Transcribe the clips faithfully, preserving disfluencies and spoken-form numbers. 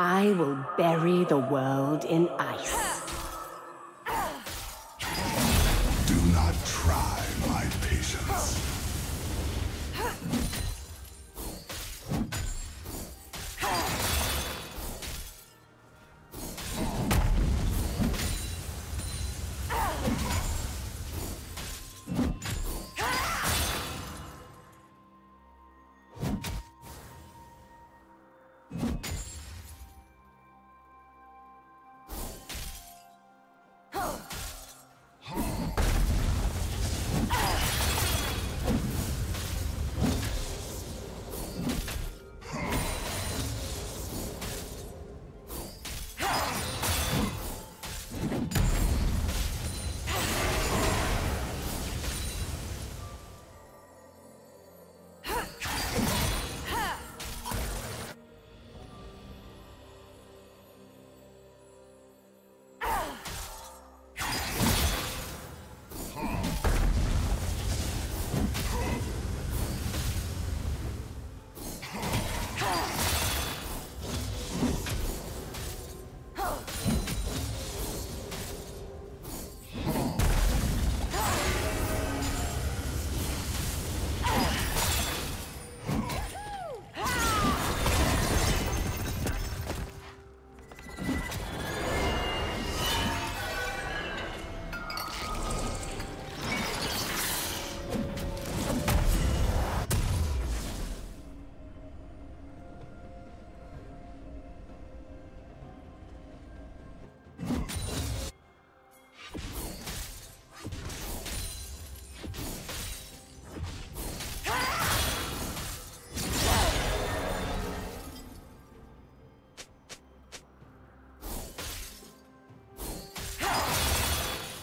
I will bury the world in ice. Do not try my patience.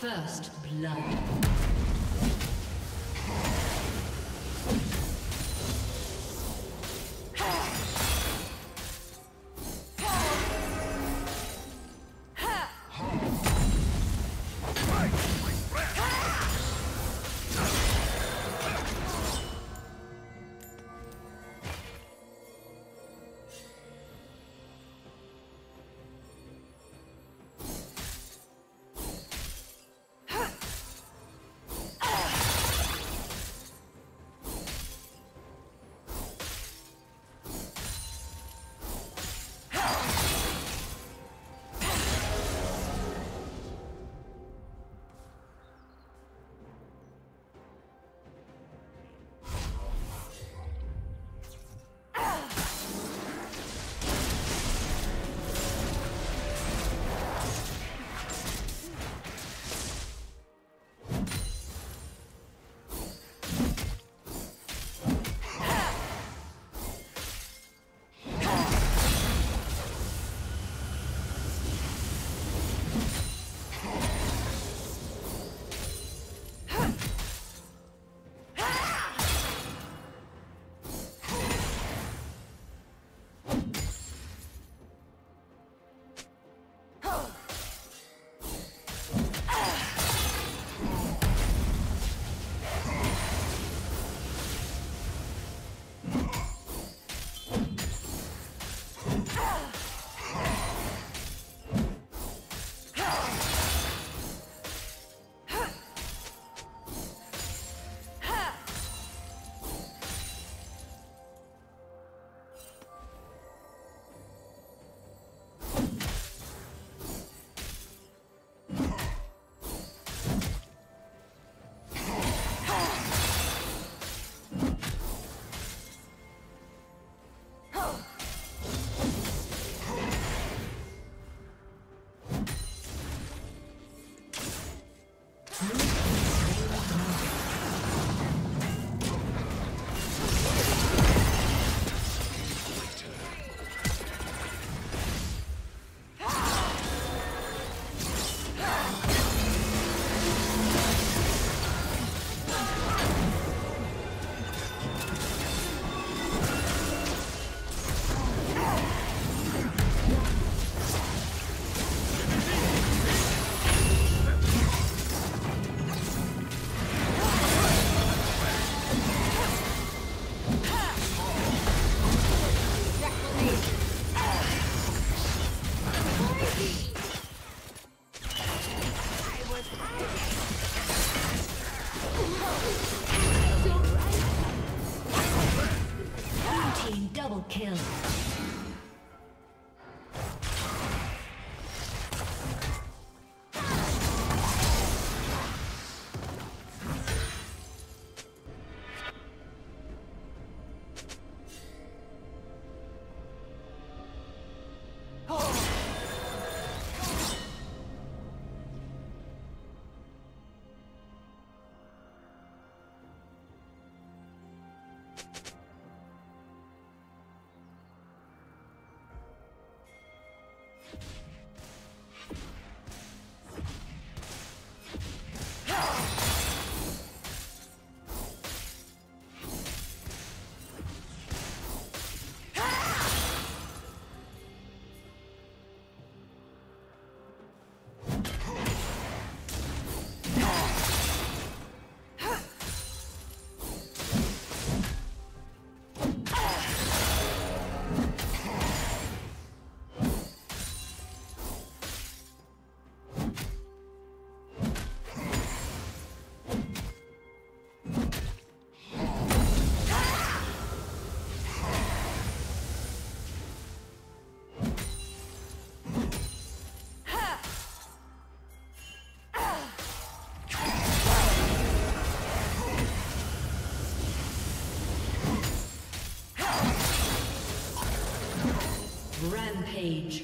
First blood. Rampage.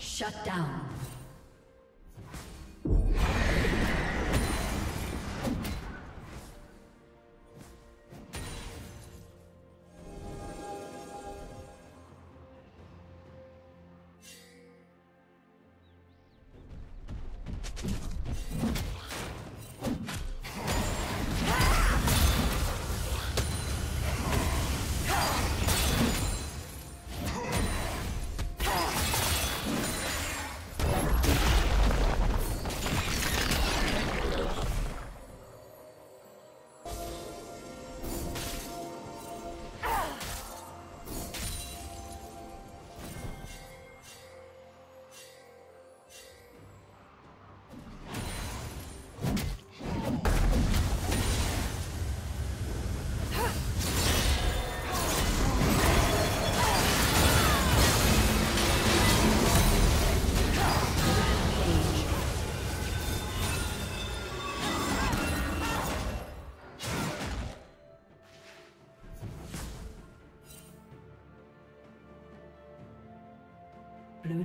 Shut down. Blue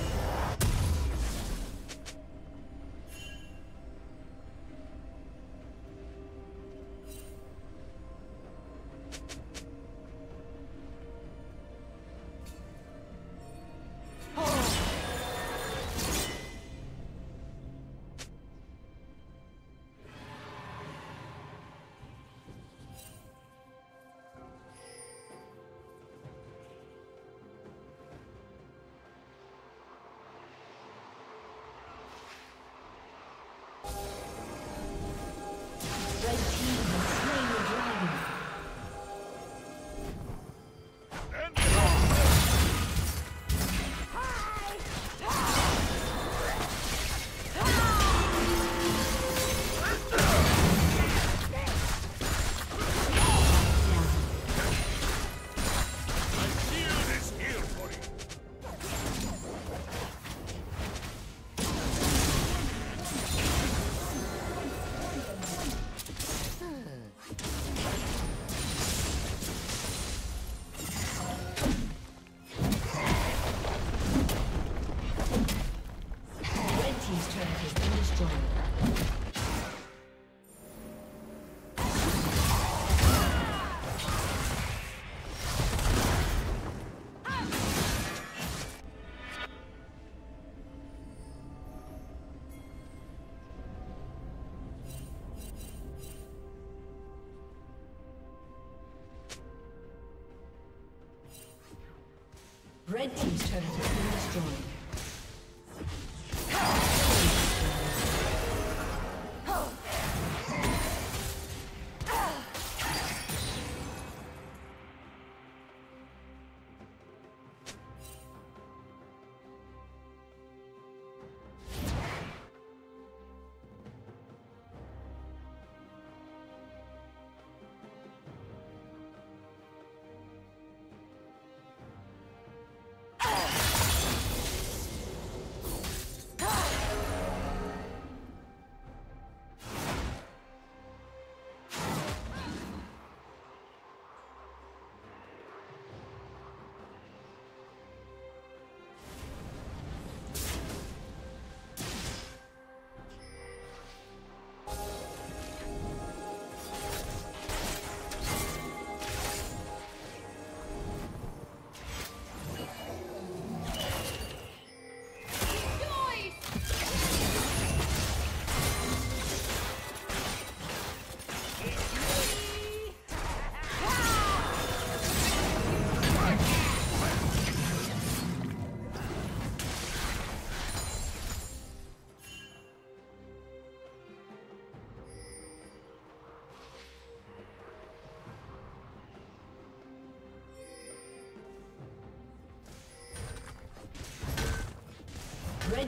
Red team's turret has been destroyed.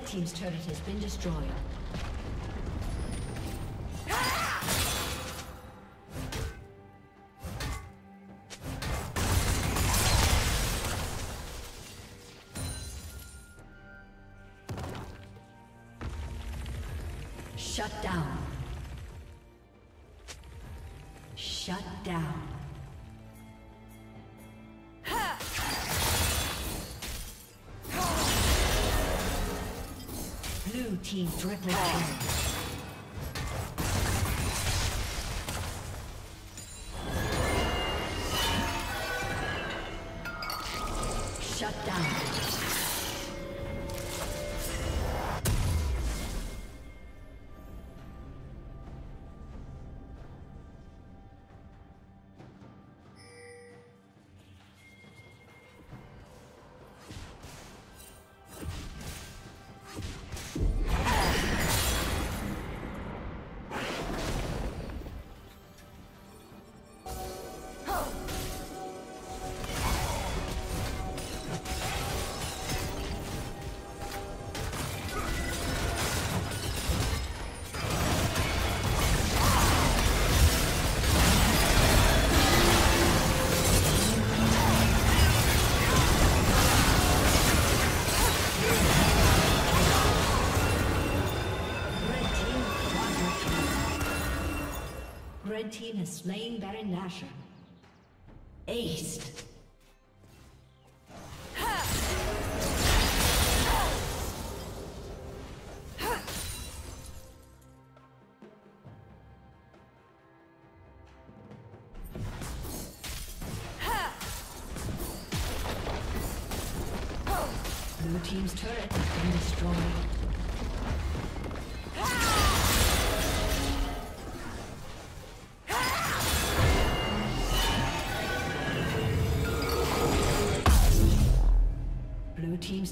Red team's turret has been destroyed. Shut down. Shut down. Blue team triple kill. Red team has slain Baron Nashor. Aced. Blue team's turret has been destroyed. Team's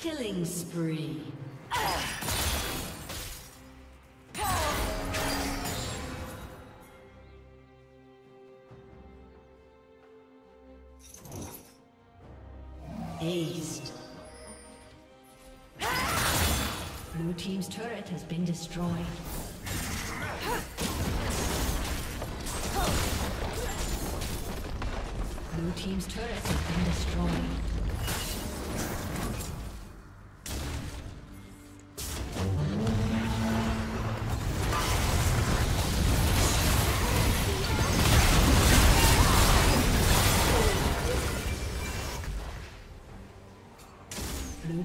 Killing spree. Aced. Blue team's turret has been destroyed. Blue team's turret has been destroyed.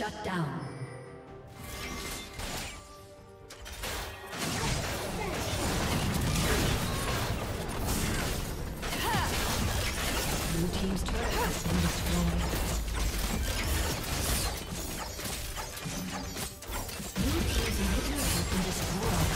Shut down. Blue team's turret has been destroyed. Blue team's inhibitor has been destroyed.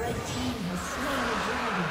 The team has slain the dragon.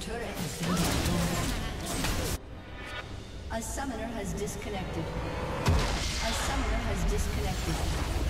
Team's turret has been destroyed. A summoner has disconnected. A summoner has disconnected.